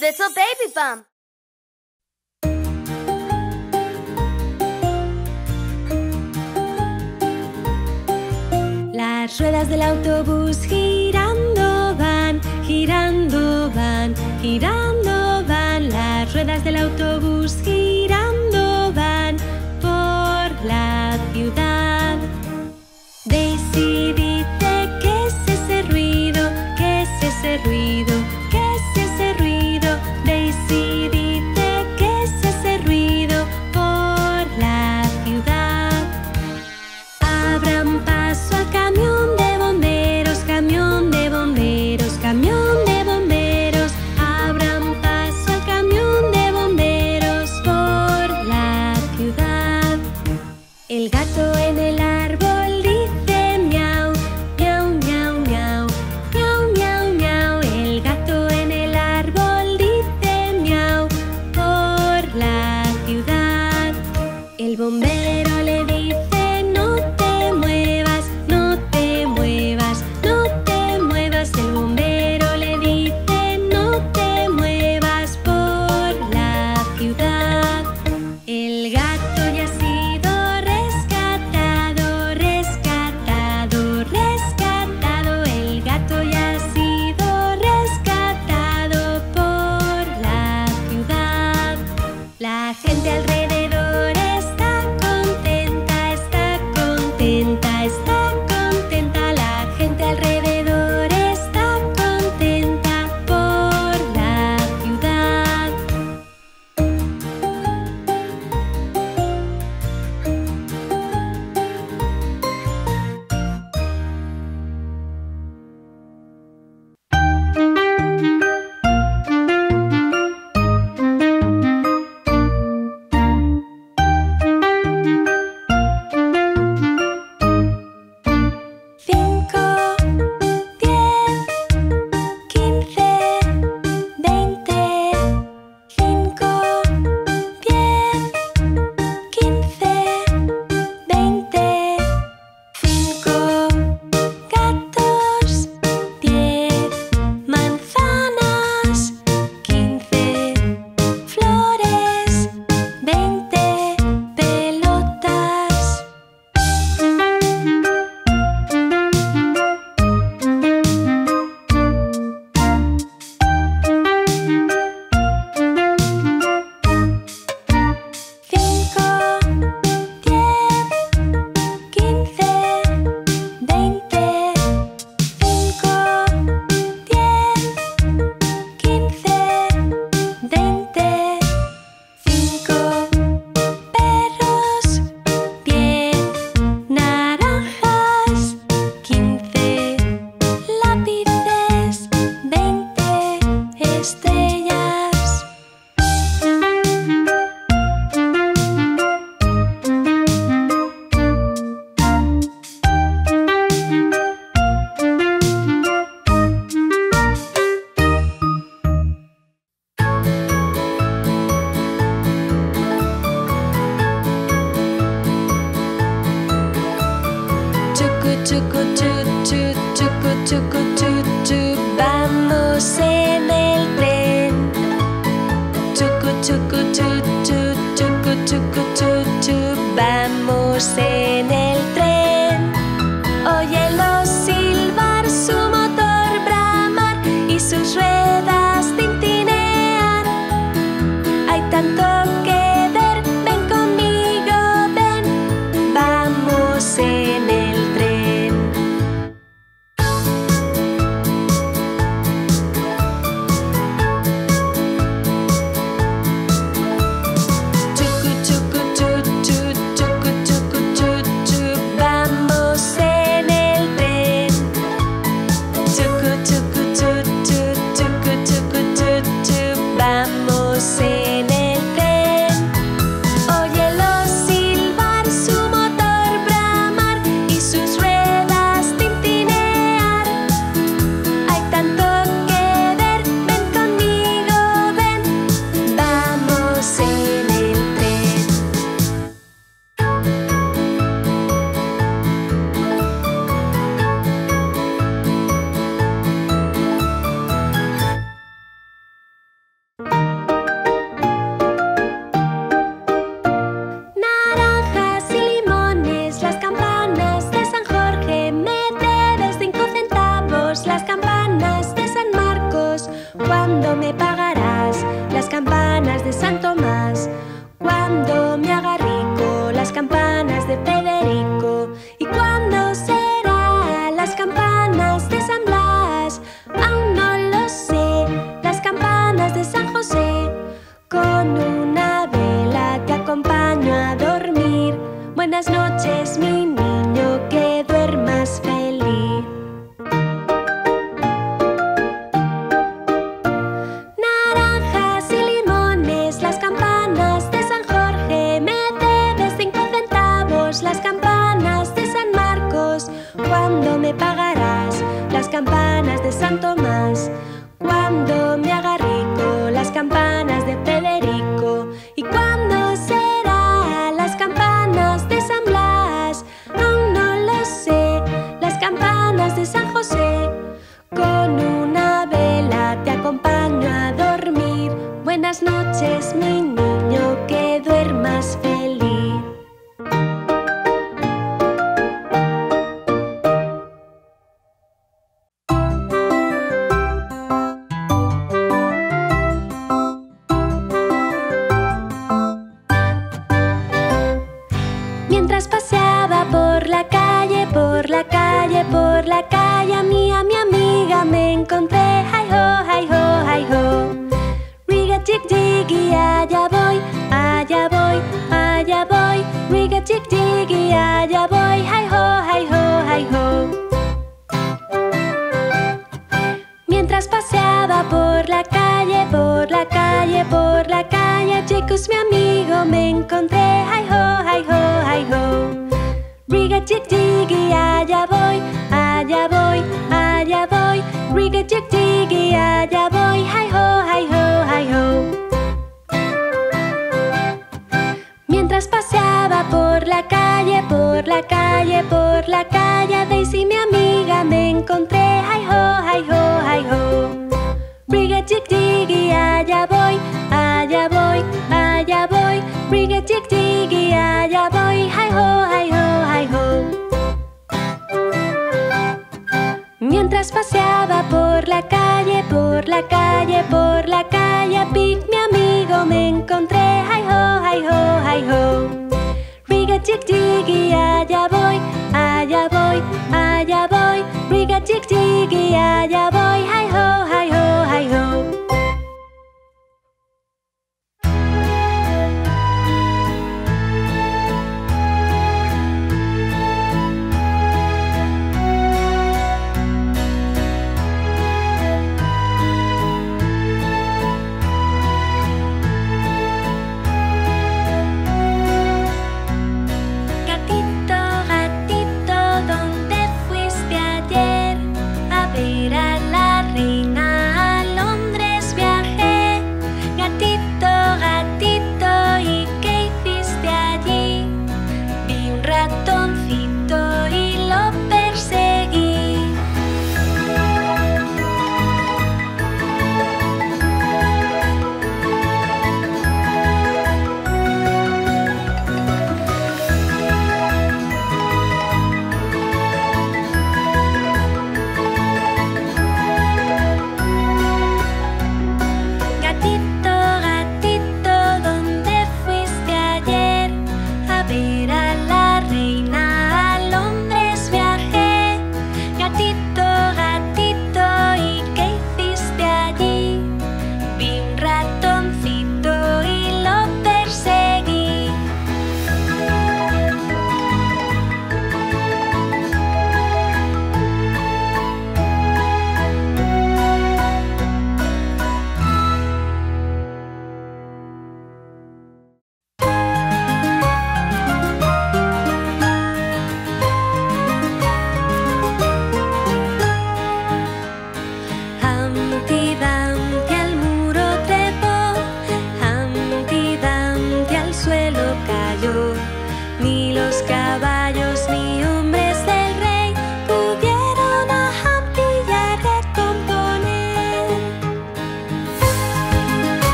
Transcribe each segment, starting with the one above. Little Baby Bum. Las ruedas del autobús girando van, girando van, girando van. Las ruedas del autobús girando van por la ciudad. Daisy dice, ¿qué es ese ruido? ¿Qué es ese ruido? ¿Qué es ese ruido? Daisy dice, ¿qué es ese ruido? Por la ciudad. Abran paso al camión de bomberos, camión de bomberos, camión de bomberos. Abran paso al camión de bomberos por la ciudad. El gato en el árbol dice miau, miau, miau, miau, miau, miau, miau. El gato en el árbol dice miau por la ciudad. El bombero le dice no te muevas, no te muevas, no te muevas. El bombero le dice no te muevas por la ciudad. El gato ya ha sido rescatado, rescatado, rescatado. El gato ya ha sido rescatado por la ciudad. La gente alrededor está contenta, está contenta, está contenta. La gente alrededor está contenta por la ciudad. Chucu, chucu, chucu, chucu, chucu, vamos en el tren. Chucu, chucu, chucu, chucu, chucu, chucu, vamos en el tren. Óyelos silbar, su motor bramar y sus ruedas tintinear. Hay tanto que ver, ven conmigo, ven, vamos en el tren. ¿Cuándo me pagarás las campanas de San Tomás? ¿Cuándo me haga rico las campanas de Federico? ¿Y cuándo será las campanas de San Blas? Aún no lo sé, las campanas de San José. Con una vela te acompaño a dormir. Buenas noches, mi niño, que duermas feliz. Naranjas y limones, las campanas de San Jorge. Me debes 5 centavos, las campanas de San Marcos. ¿Cuándo me pagarás las campanas de San Tomás? ¿Cuándo me haga rico las campanas de Federico? ¿Y cuándo será las campanas de San Blas? Aún no lo sé, las campanas de San José. Con una vela te acompaño a dormir. Buenas noches, mi niño, que duermas feliz. Mientras paseaba por la calle, a mí, a mi amiga me encontré. Hi ho, hi ho, hi ho. Riga jig jig y allá voy, allá voy, allá voy. Riga jig jig y allá voy. Hi ho, hi ho, hi ho. Mientras paseaba por la calle, chicos, mi amigo me encontré. Hi ho, hi ho, hi ho. Riga jig jig y allá voy, allá voy, allá voy. Riga jig jig y allá voy. Hi ho, hi ho, hi ho. Mientras paseaba por la calle, Daisy, mi amiga, me encontré. Hi ho, hi ho, hi ho. Riga jig jig y allá voy, allá voy, allá voy. Riga jig jig y allá voy. Hi ho, hi ho, hi ho. Mientras paseaba por la calle, Pig, mi amigo, me encontré. Hi ho, hi ho, hi ho. Riga jig jig y allá voy, allá voy, allá voy. Riga jig jig y allá voy. Hi ho, hi ho, hi ho. Gatito, ¿dónde fuiste ayer? A ver al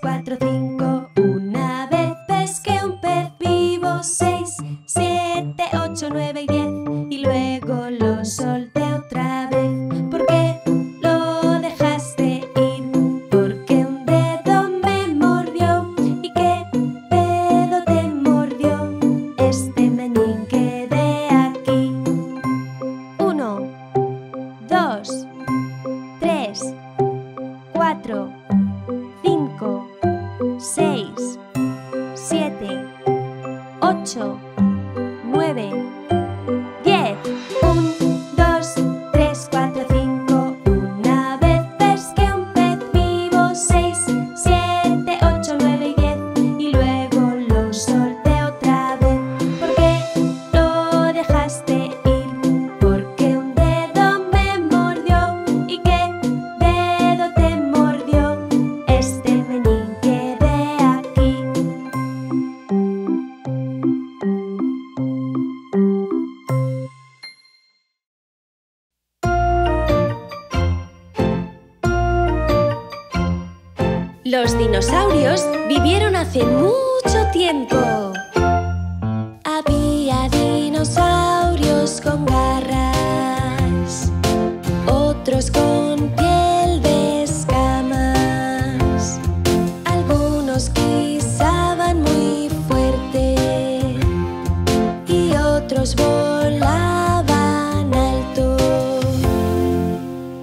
3, 4, 5. Una vez pesqué un pez vivo. 6, 7, 8, 9 y 10. Y luego lo solté otra vez. ¿Por qué lo dejaste ir? Porque un dedo me mordió. ¿Y qué dedo te mordió? Este meñique de aquí. 1, 2, 3, 4, 5, 6, 7, 8, 9, 10. 1, 2, 3, 4, 5. Una vez pesqué un pez vivo. 6, 7, 8, 9 y 10. Y luego lo solté otra vez. ¿Por qué lo dejaste ir? Porque un dedo me mordió. ¿Y qué dedo te mordió? Este meñique de aquí. Los dinosaurios vivieron hace mucho tiempo. Había dinosaurios con garras, otros con piel de escamas. Algunos guisaban muy fuerte y otros volaban alto.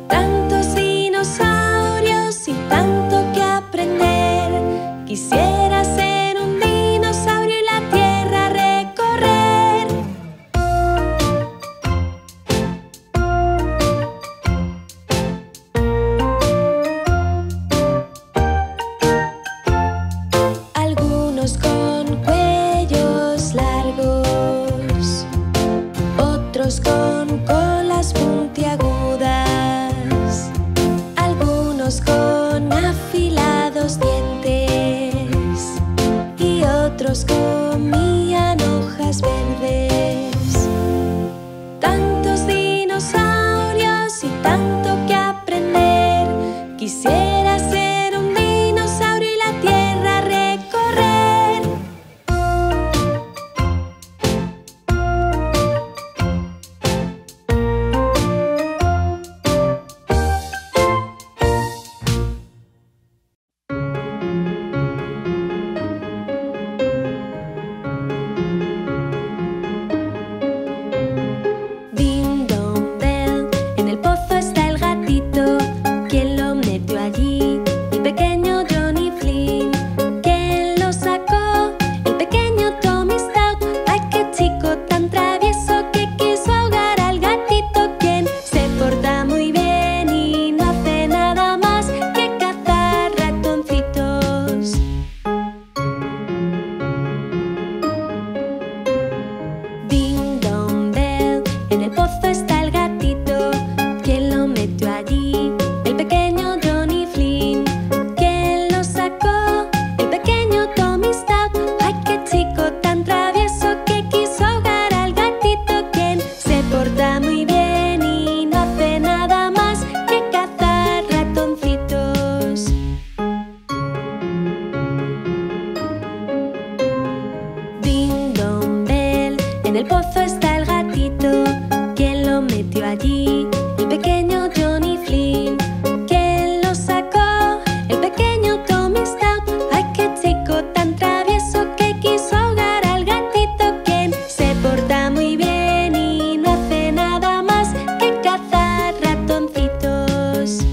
Tantos dinosaurios y tantos. Quisiera ser un dinosaurio y la tierra recorrer. Algunos con cuellos largos, otros con colas puntiagudas, algunos con afilados dientes. Otros comían hojas verdes. Tantos dinosaurios y tanto que aprender. Quisiera ser un dinosaurio y la tierra recorrer. En el pozo está el gatito, quien lo metió allí, el pequeño Johnny Flynn. Quien lo sacó, el pequeño Tommy Stout. Ay, qué chico tan travieso que quiso ahogar al gatito, quien se porta muy bien y no hace nada más que cazar ratoncitos.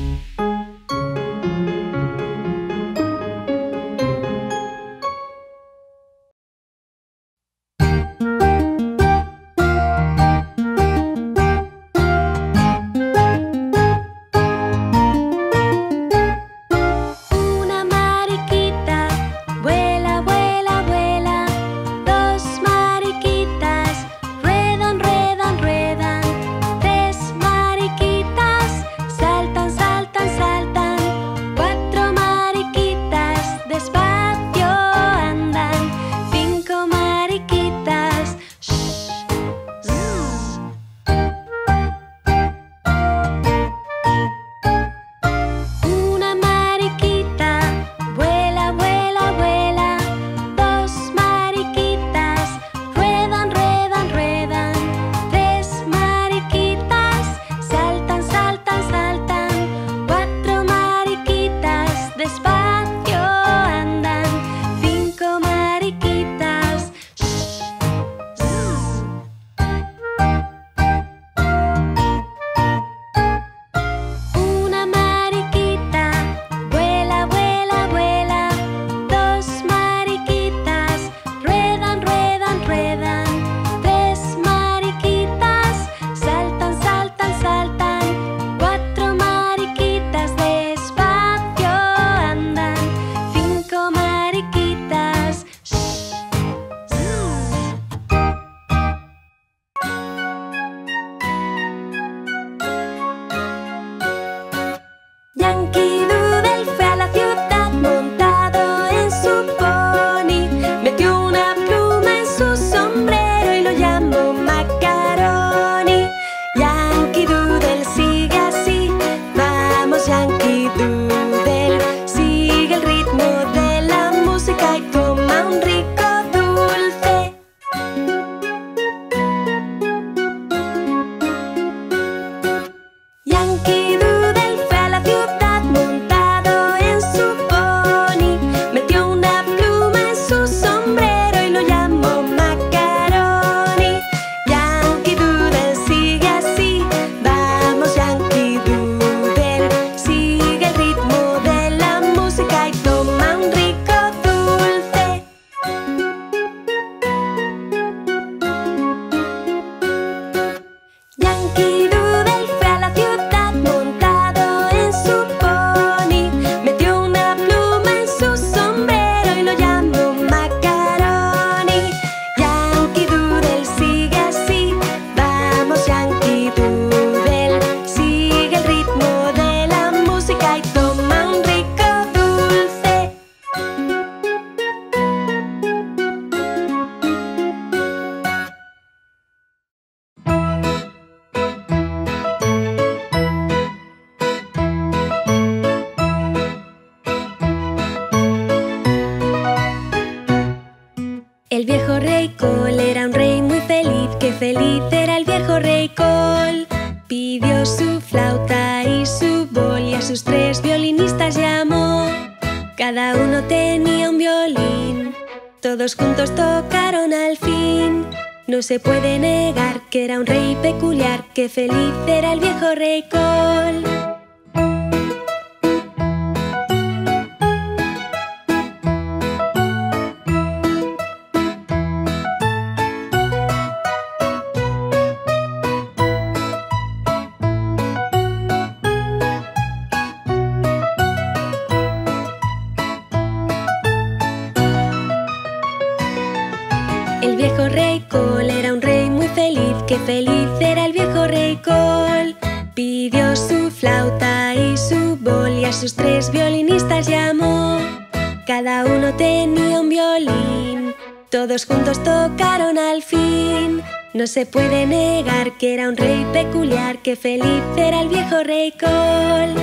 Col era un rey muy feliz, qué feliz era el viejo rey Col. Pidió su flauta y su bol y a sus tres violinistas llamó. Cada uno tenía un violín, todos juntos tocaron al fin. No se puede negar que era un rey peculiar, qué feliz era el viejo rey Col. Qué feliz era el viejo rey Col. Pidió su flauta y su bol y a sus tres violinistas llamó. Cada uno tenía un violín, todos juntos tocaron al fin. No se puede negar que era un rey peculiar, qué feliz era el viejo rey Col.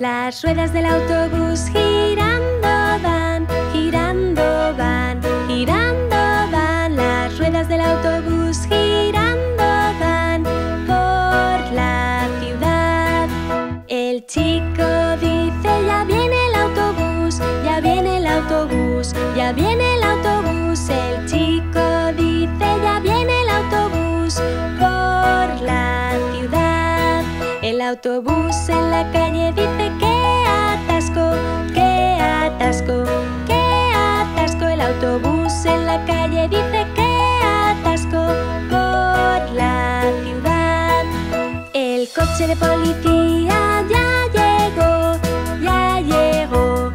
Las ruedas del autobús girando van, girando van. Las ruedas del autobús girando van por la ciudad. El chico dice: ya viene el autobús, ya viene el autobús, ya viene el autobús. El chico dice: ya viene el autobús por la ciudad. El autobús en la calle dice: qué atasco, qué atasco, qué atasco. El autobús autobús en la calle dice que atasco por la ciudad. El coche de policía ya llegó, ya llegó.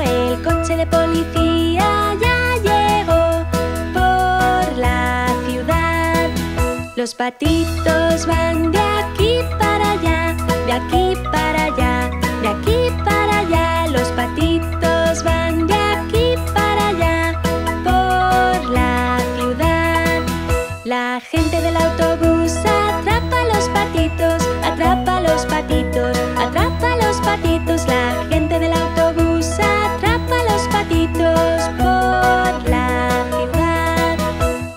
El coche de policía ya llegó por la ciudad. Los patitos van de aquí para allá, de aquí para allá, de aquí para allá. Los patitos van de aquí para allá por la ciudad. La gente del autobús atrapa a los patitos, atrapa a los patitos, atrapa a los patitos. La gente del autobús atrapa a los patitos por la ciudad.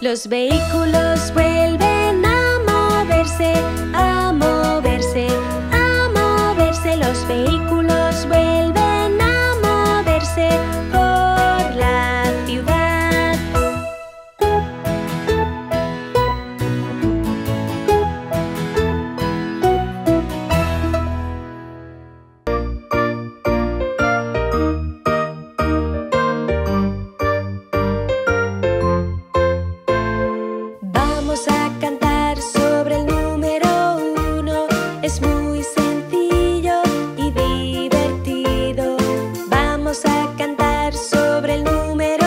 Los vehículos vuelven a moverse, a moverse, a moverse. Los vehículos vuelven a moverse por la ciudad. Vamos a cantar sobre el número 1. Es muy sencillo y divertido. Vamos a cantar sobre el número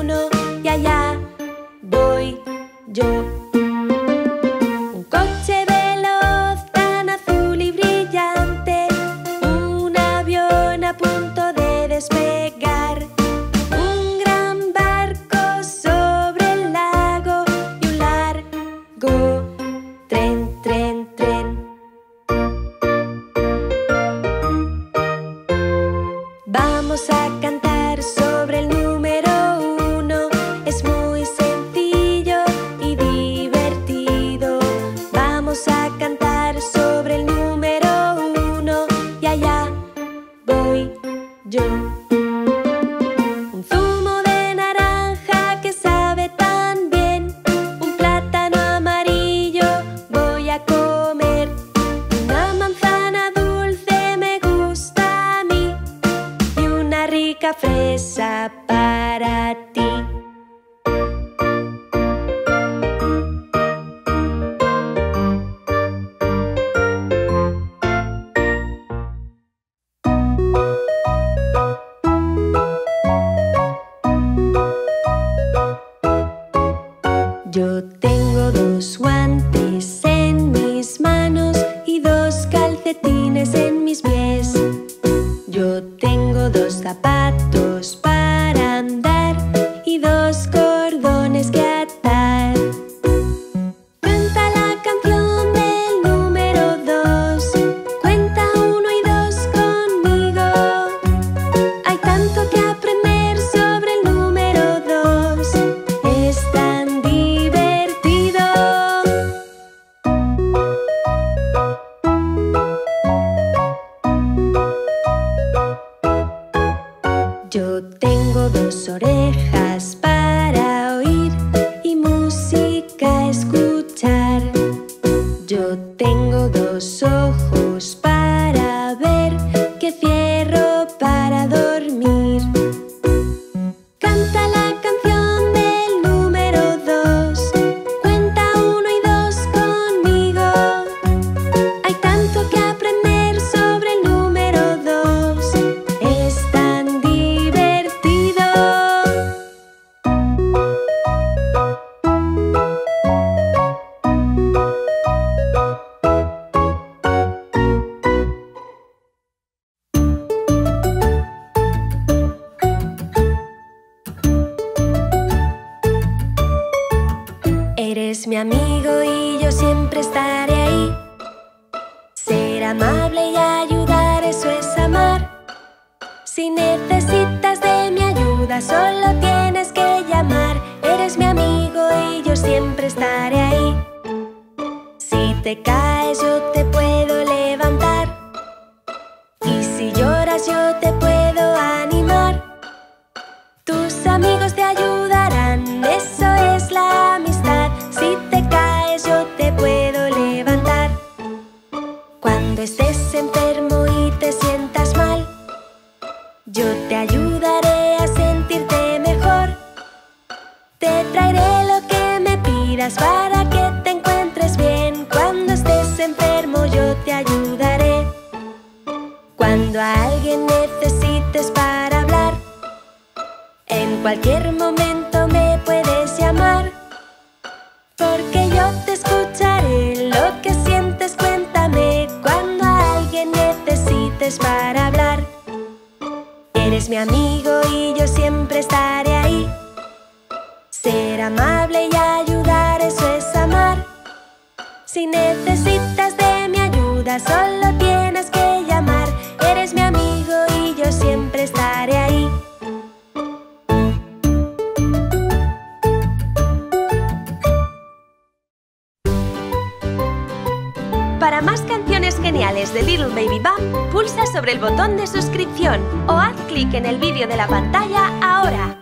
1. Y allá voy yo. Un coche veloz, tan azul y brillante. Un avión a punto de despegar. Un gran barco sobre el lago. Y un largo tren, tren, tren. Vamos a cantar sobre el número 1. Es muy sencillo y divertido. Vamos a cantar sobre el número 1. Y allá voy yo. Un zumo de naranja que sabe tan bien. Un plátano amarillo voy a comer. Una manzana dulce me gusta a mí. Y una rica fresa para ti. Yo tengo 2 guantes en mis manos y 2 calcetines en mis pies. Yo tengo 2 zapatos para andar y 2 cordones que atar. Canta la canción del número 2. Cuenta 1 y 2 conmigo. Hay tanto que aprender sobre el número 2. Es tan divertido. Yo tengo 2 orejas para oír y música escuchar. Yo tengo 2 ojos para ver que cierro para dormir. Canta la canción del número 2. Cuenta 1 y 2 conmigo. Hay tanto que aprender sobre el número 2. Es tan divertido. Eres mi amigo y yo siempre estaré ahí. Ser amable y ayudar, eso es amar. Si necesitas de mi ayuda, solo tienes que llamar. Eres mi amigo y yo siempre estaré ahí. Si te caes, yo te puedo levantar. Y si lloras, yo te puedo animar. Tus amigos te ayudarán, eso es la amistad. Si te caes, yo te puedo levantar. Cuando estés enfermo y te sientas mal, yo te ayudaré a sentirte mejor. Te traeré lo que me pidas para que te encuentres bien. Cuando estés enfermo yo te ayudaré. Cuando a alguien necesites para hablar, en cualquier momento me puedes llamar. Porque yo te escucharé, lo que sientes cuéntame. Cuando a alguien necesites para hablar, eres mi amigo y yo siempre estaré ahí. Ser amable y ayudar, eso es amar. Si necesitas de mi ayuda, solo tienes que llamar. Eres mi amigo y yo siempre estaré ahí. Para más canciones geniales de Little Baby Bum, pulsa sobre el botón de suscripción o haz clic en el vídeo de la pantalla ahora.